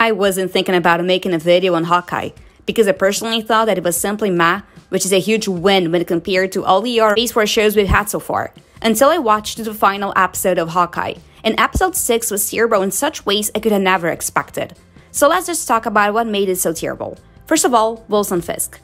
I wasn't thinking about making a video on Hawkeye, because I personally thought that it was simply meh, which is a huge win when compared to all the Phase 4 shows we've had so far, until I watched the final episode of Hawkeye, and episode 6 was terrible in such ways I could have never expected. So let's just talk about what made it so terrible. First of all, Wilson Fisk.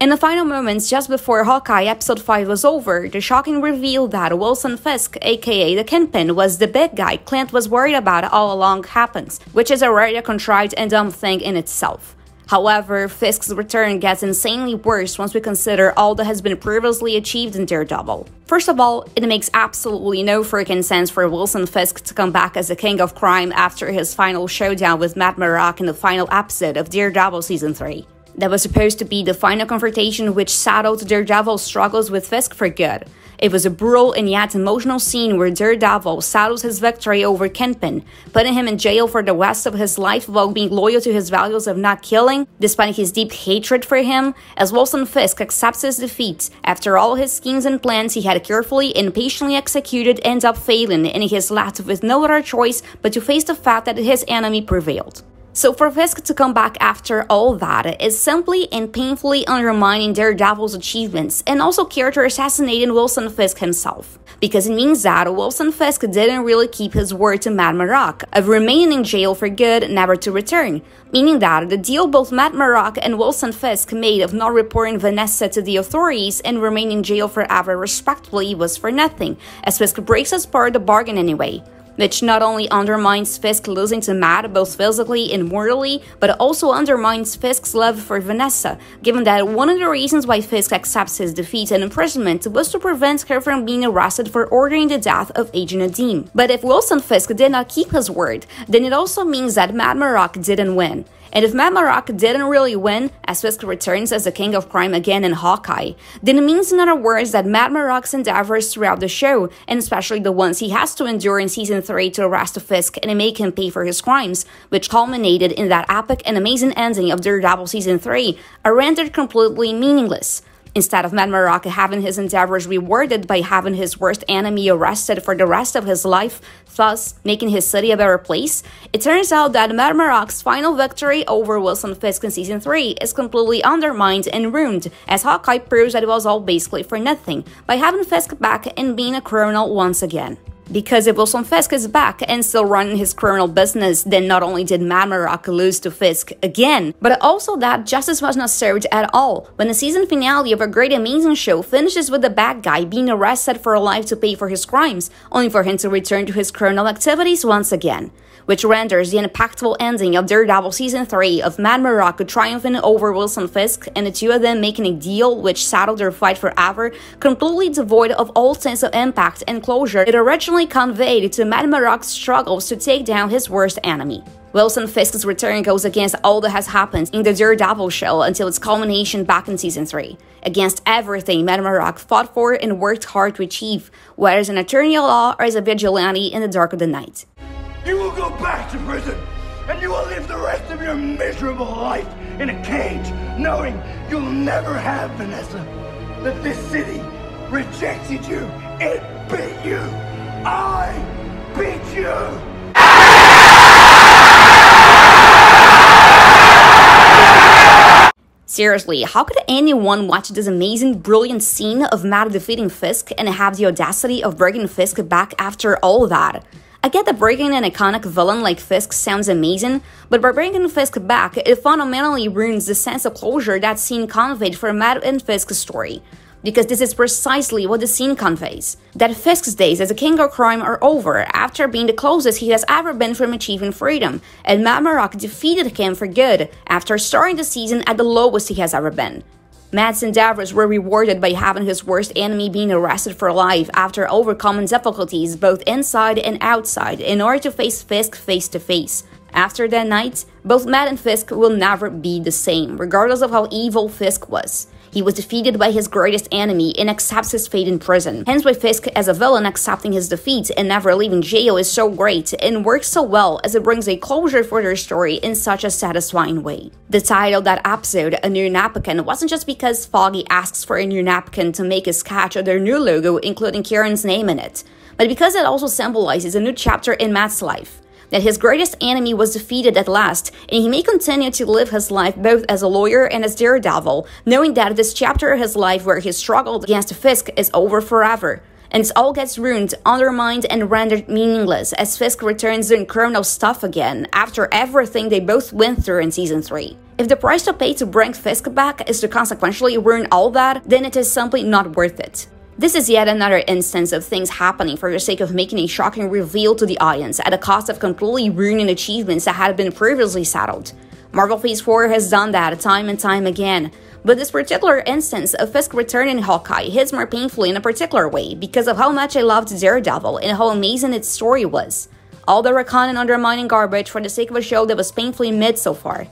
In the final moments just before Hawkeye episode 5 was over, the shocking reveal that Wilson Fisk, aka the Kingpin, was the big guy Clint was worried about all along happens, which is already a contrived and dumb thing in itself. However, Fisk's return gets insanely worse once we consider all that has been previously achieved in Daredevil. First of all, it makes absolutely no freaking sense for Wilson Fisk to come back as the king of crime after his final showdown with Matt Murdock in the final episode of Daredevil Season 3. That was supposed to be the final confrontation which settled Daredevil's struggles with Fisk for good. It was a brutal and yet emotional scene where Daredevil settles his victory over Kingpin, putting him in jail for the rest of his life while being loyal to his values of not killing, despite his deep hatred for him, as Wilson Fisk accepts his defeat after all his schemes and plans he had carefully and patiently executed end up failing, and he is left with no other choice but to face the fact that his enemy prevailed. So for Fisk to come back after all that is simply and painfully undermining Daredevil's achievements and also character assassinating Wilson Fisk himself, because it means that Wilson Fisk didn't really keep his word to Matt Murdock of remaining in jail for good, never to return, meaning that the deal both Matt Murdock and Wilson Fisk made of not reporting Vanessa to the authorities and remaining in jail forever respectively was for nothing, as Fisk breaks as part of the bargain anyway. Which not only undermines Fisk losing to Matt both physically and morally, but also undermines Fisk's love for Vanessa, given that one of the reasons why Fisk accepts his defeat and imprisonment was to prevent her from being arrested for ordering the death of Agent Nadeem. But if Wilson Fisk did not keep his word, then it also means that Matt Murdock didn't win. And if Matt Murdock didn't really win, as Fisk returns as the king of crime again in Hawkeye, then it means in other words that Matt Murdock's endeavors throughout the show, and especially the ones he has to endure in Season 3 to arrest Fisk and make him pay for his crimes, which culminated in that epic and amazing ending of Daredevil Season 3, are rendered completely meaningless. Instead of Matt Murdock having his endeavors rewarded by having his worst enemy arrested for the rest of his life, thus making his city a better place, it turns out that Matt Murdock's final victory over Wilson Fisk in Season 3 is completely undermined and ruined, as Hawkeye proves that it was all basically for nothing, by having Fisk back and being a criminal once again. Because if Wilson Fisk is back and still running his criminal business, then not only did Matt Murdock lose to Fisk again, but also that justice was not served at all, when the season finale of a great amazing show finishes with the bad guy being arrested for life to pay for his crimes, only for him to return to his criminal activities once again, which renders the impactful ending of Daredevil Season 3 of Matt Murdock triumphing over Wilson Fisk and the two of them making a deal which settled their fight forever, completely devoid of all sense of impact and closure it originally conveyed to Matt Murdock's struggles to take down his worst enemy. Wilson Fisk's return goes against all that has happened in the Daredevil show until its culmination back in Season 3, against everything Matt Murdock fought for and worked hard to achieve, whether as an attorney at law or as a vigilante in the dark of the night. You will go back to prison, and you will live the rest of your miserable life in a cage, knowing you'll never have Vanessa, that this city rejected you, it beat you, I beat you! Seriously, how could anyone watch this amazing, brilliant scene of Matt defeating Fisk and have the audacity of bringing Fisk back after all that? I get that breaking an iconic villain like Fisk sounds amazing, but by bringing Fisk back, it fundamentally ruins the sense of closure that scene conveyed for Matt and Fisk's story. Because this is precisely what the scene conveys, that Fisk's days as a king of crime are over after being the closest he has ever been from achieving freedom, and Matt Murdock defeated him for good after starting the season at the lowest he has ever been. Matt's endeavors were rewarded by having his worst enemy being arrested for life after overcoming difficulties both inside and outside in order to face Fisk face to face. After that night, both Matt and Fisk will never be the same, regardless of how evil Fisk was. He was defeated by his greatest enemy and accepts his fate in prison. Hence why Fisk as a villain accepting his defeat and never leaving jail is so great and works so well, as it brings a closure for their story in such a satisfying way. The title of that episode, A New Napkin, wasn't just because Foggy asks for a new napkin to make a sketch of their new logo including Karen's name in it, but because it also symbolizes a new chapter in Matt's life. that his greatest enemy was defeated at last, and he may continue to live his life both as a lawyer and as Daredevil, knowing that this chapter of his life where he struggled against Fisk is over forever. And it all gets ruined, undermined, and rendered meaningless as Fisk returns doing criminal stuff again after everything they both went through in Season 3. If the price to pay to bring Fisk back is to consequentially ruin all that, then it is simply not worth it. This is yet another instance of things happening for the sake of making a shocking reveal to the audience at the cost of completely ruining achievements that had been previously settled. Marvel Phase 4 has done that time and time again. But this particular instance of Fisk returning Hawkeye hits more painfully in a particular way because of how much I loved Daredevil and how amazing its story was. All the retconning and undermining garbage for the sake of a show that was painfully mid so far.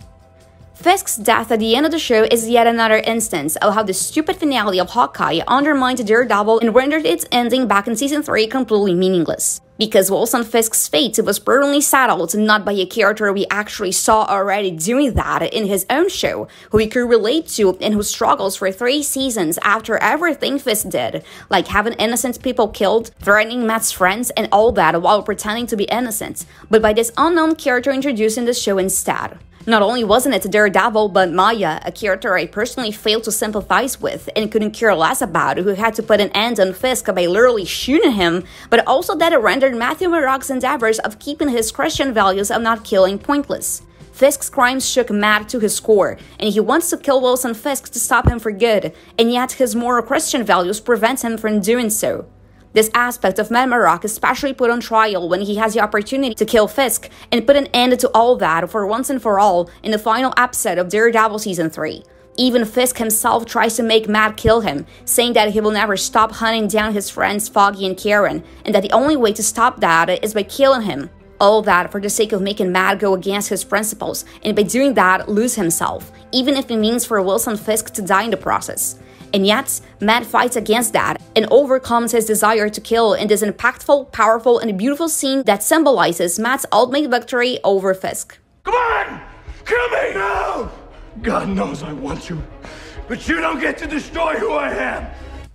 Fisk's death at the end of the show is yet another instance of how the stupid finale of Hawkeye undermined Daredevil and rendered its ending back in Season 3 completely meaningless. Because Wilson Fisk's fate was brutally settled not by a character we actually saw already doing that in his own show, who we could relate to and who struggles for 3 seasons after everything Fisk did, like having innocent people killed, threatening Matt's friends, and all that while pretending to be innocent, but by this unknown character introduced in the show instead. Not only wasn't it Daredevil, but Maya, a character I personally failed to sympathize with and couldn't care less about, who had to put an end on Fisk by literally shooting him, but also that it rendered Matthew Murdock's endeavors of keeping his Christian values of not killing pointless. Fisk's crimes shook Matt to his core, and he wants to kill Wilson Fisk to stop him for good, and yet his moral Christian values prevent him from doing so. This aspect of Matt Murdock is especially put on trial when he has the opportunity to kill Fisk and put an end to all that for once and for all in the final episode of Daredevil Season 3. Even Fisk himself tries to make Matt kill him, saying that he will never stop hunting down his friends Foggy and Karen, and that the only way to stop that is by killing him. All that for the sake of making Matt go against his principles, and by doing that lose himself, even if it means for Wilson Fisk to die in the process. And yet, Matt fights against that and overcomes his desire to kill in this impactful, powerful, and beautiful scene that symbolizes Matt's ultimate victory over Fisk. Come on! Kill me! No! God knows I want you, but you don't get to destroy who I am!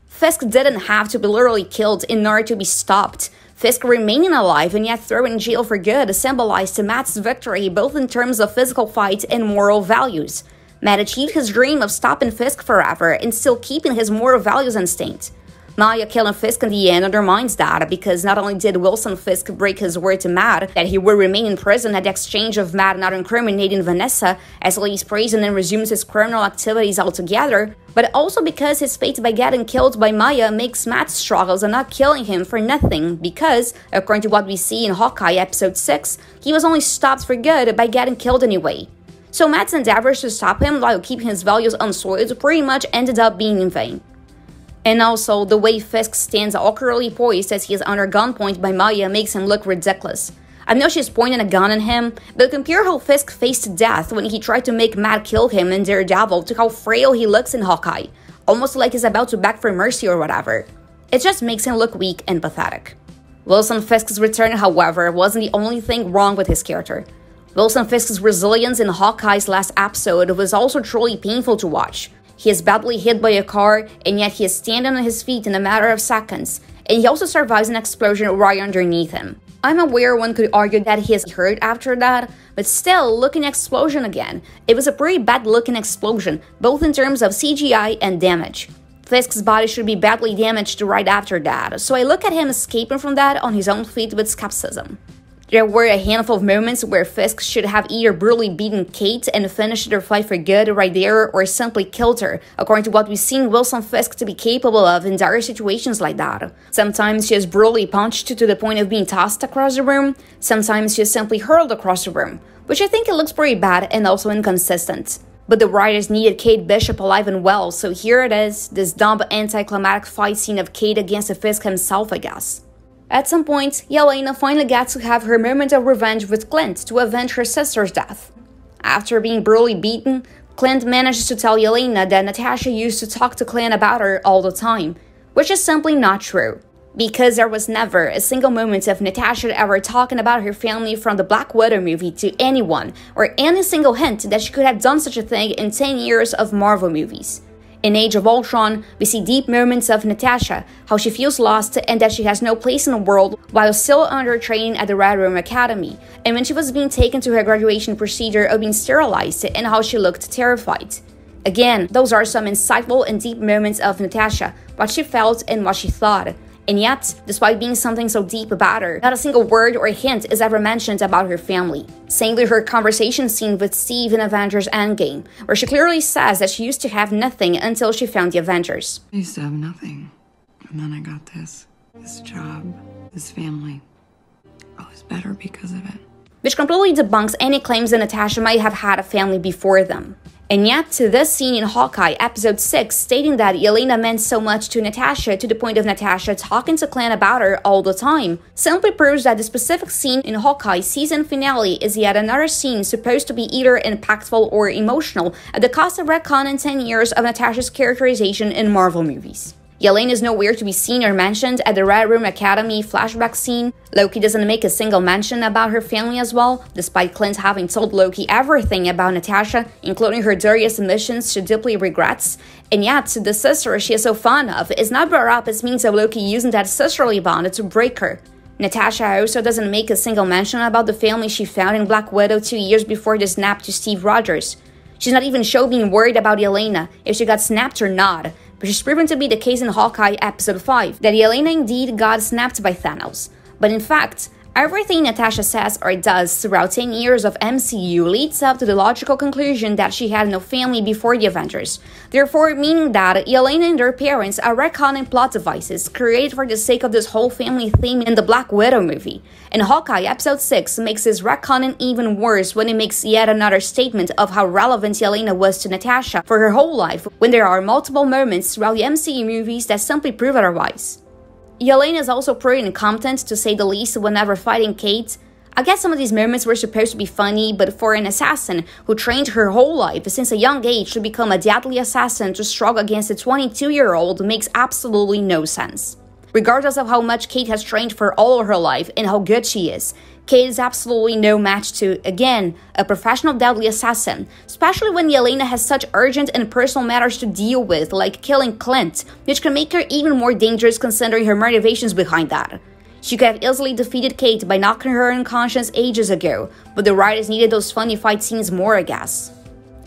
Fisk didn't have to be literally killed in order to be stopped. Fisk remaining alive and yet thrown in jail for good symbolized Matt's victory both in terms of physical fight and moral values. Matt achieved his dream of stopping Fisk forever and still keeping his moral values instinct. Maya killing Fisk in the end undermines that because not only did Wilson Fisk break his word to Matt that he would remain in prison at the exchange of Matt not incriminating Vanessa as he leaves prison and resumes his criminal activities altogether, but also because his fate by getting killed by Maya makes Matt's struggles and not killing him for nothing because, according to what we see in Hawkeye Episode 6, he was only stopped for good by getting killed anyway. So Matt's endeavors to stop him while keeping his values unsoiled pretty much ended up being in vain. And also, the way Fisk stands awkwardly poised as he is under gunpoint by Maya makes him look ridiculous. I know she's pointing a gun at him, but compare how Fisk faced death when he tried to make Matt kill him in Daredevil to how frail he looks in Hawkeye, almost like he's about to beg for mercy or whatever. It just makes him look weak and pathetic. Wilson Fisk's return, however, wasn't the only thing wrong with his character. Wilson Fisk's resilience in Hawkeye's last episode was also truly painful to watch. He is badly hit by a car, and yet he is standing on his feet in a matter of seconds, and he also survives an explosion right underneath him. I'm aware one could argue that he is hurt after that, but still, look at the explosion again. It was a pretty bad-looking explosion, both in terms of CGI and damage. Fisk's body should be badly damaged right after that, so I look at him escaping from that on his own feet with skepticism. There were a handful of moments where Fisk should have either brutally beaten Kate and finished their fight for good right there or simply killed her, according to what we've seen Wilson Fisk to be capable of in dire situations like that. Sometimes she is brutally punched to the point of being tossed across the room, sometimes she is simply hurled across the room, which I think it looks pretty bad and also inconsistent. But the writers needed Kate Bishop alive and well, so here it is, this dumb anticlimactic fight scene of Kate against Fisk himself, I guess. At some point, Yelena finally gets to have her moment of revenge with Clint to avenge her sister's death. After being brutally beaten, Clint manages to tell Yelena that Natasha used to talk to Clint about her all the time, which is simply not true. Because there was never a single moment of Natasha ever talking about her family from the Black Widow movie to anyone, or any single hint that she could have done such a thing in 10 years of Marvel movies. In Age of Ultron, we see deep moments of Natasha, how she feels lost and that she has no place in the world while still under training at the Red Room Academy, and when she was being taken to her graduation procedure of being sterilized and how she looked terrified. Again, those are some insightful and deep moments of Natasha, what she felt and what she thought. And yet, despite being something so deep about her, not a single word or hint is ever mentioned about her family. Similar to her conversation scene with Steve in Avengers Endgame, where she clearly says that she used to have nothing until she found the Avengers. I used to have nothing, and then I got this job, this family. I was better because of it. Which completely debunks any claims that Natasha might have had a family before them. And yet, to this scene in Hawkeye, episode 6, stating that Yelena meant so much to Natasha to the point of Natasha talking to Clint about her all the time, simply proves that the specific scene in Hawkeye's season finale is yet another scene supposed to be either impactful or emotional at the cost of retcon and 10 years of Natasha's characterization in Marvel movies. Yelena is nowhere to be seen or mentioned at the Red Room Academy flashback scene. Loki doesn't make a single mention about her family as well, despite Clint having told Loki everything about Natasha, including her various admissions she deeply regrets. And yet, the sister she is so fond of is not brought up as means of Loki using that sisterly bond to break her. Natasha also doesn't make a single mention about the family she found in Black Widow 2 years before the snap to Steve Rogers. She's not even shown being worried about Yelena, if she got snapped or not, which is proven to be the case in Hawkeye episode 5, that Yelena indeed got snapped by Thanos. But in fact, everything Natasha says or does throughout 10 years of MCU leads up to the logical conclusion that she had no family before the Avengers, therefore meaning that Yelena and her parents are retconning plot devices created for the sake of this whole family theme in the Black Widow movie. And Hawkeye episode 6 makes this retconning even worse when it makes yet another statement of how relevant Yelena was to Natasha for her whole life, when there are multiple moments throughout the MCU movies that simply prove otherwise. Yelena is also pretty incompetent, to say the least, whenever fighting Kate. I guess some of these moments were supposed to be funny, but for an assassin who trained her whole life since a young age to become a deadly assassin to struggle against a 22-year-old makes absolutely no sense. Regardless of how much Kate has trained for all of her life and how good she is, Kate is absolutely no match to, again, a professional deadly assassin, especially when Yelena has such urgent and personal matters to deal with, like killing Clint, which can make her even more dangerous considering her motivations behind that. She could have easily defeated Kate by knocking her unconscious ages ago, but the writers needed those funny fight scenes more, I guess.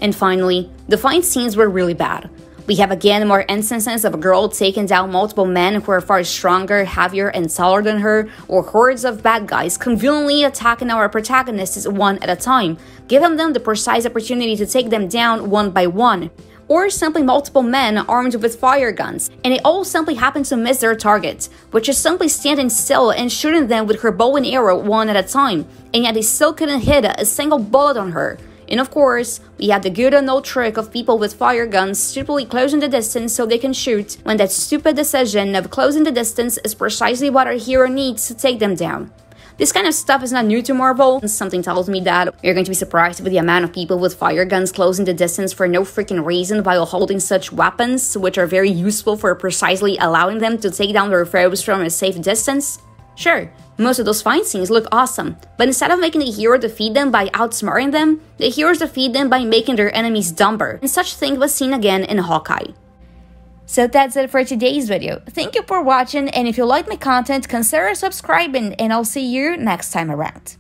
And finally, the fight scenes were really bad. We have again more instances of a girl taking down multiple men who are far stronger, heavier, and taller than her, or hordes of bad guys conveniently attacking our protagonists one at a time, giving them the precise opportunity to take them down one by one, or simply multiple men armed with fire guns, and they all simply happen to miss their target, which is simply standing still and shooting them with her bow and arrow one at a time, and yet they still couldn't hit a single bullet on her. And of course, we had the good and old trick of people with fire guns stupidly closing the distance so they can shoot, when that stupid decision of closing the distance is precisely what our hero needs to take them down. This kind of stuff is not new to Marvel, and something tells me that you're going to be surprised with the amount of people with fire guns closing the distance for no freaking reason while holding such weapons, which are very useful for precisely allowing them to take down their foes from a safe distance. Sure, most of those fight scenes look awesome, but instead of making the hero defeat them by outsmarting them, the heroes defeat them by making their enemies dumber, and such thing was seen again in Hawkeye. So that's it for today's video. Thank you for watching, and if you like my content, consider subscribing, and I'll see you next time around.